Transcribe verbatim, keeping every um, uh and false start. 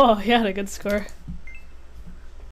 Oh, he had a good score.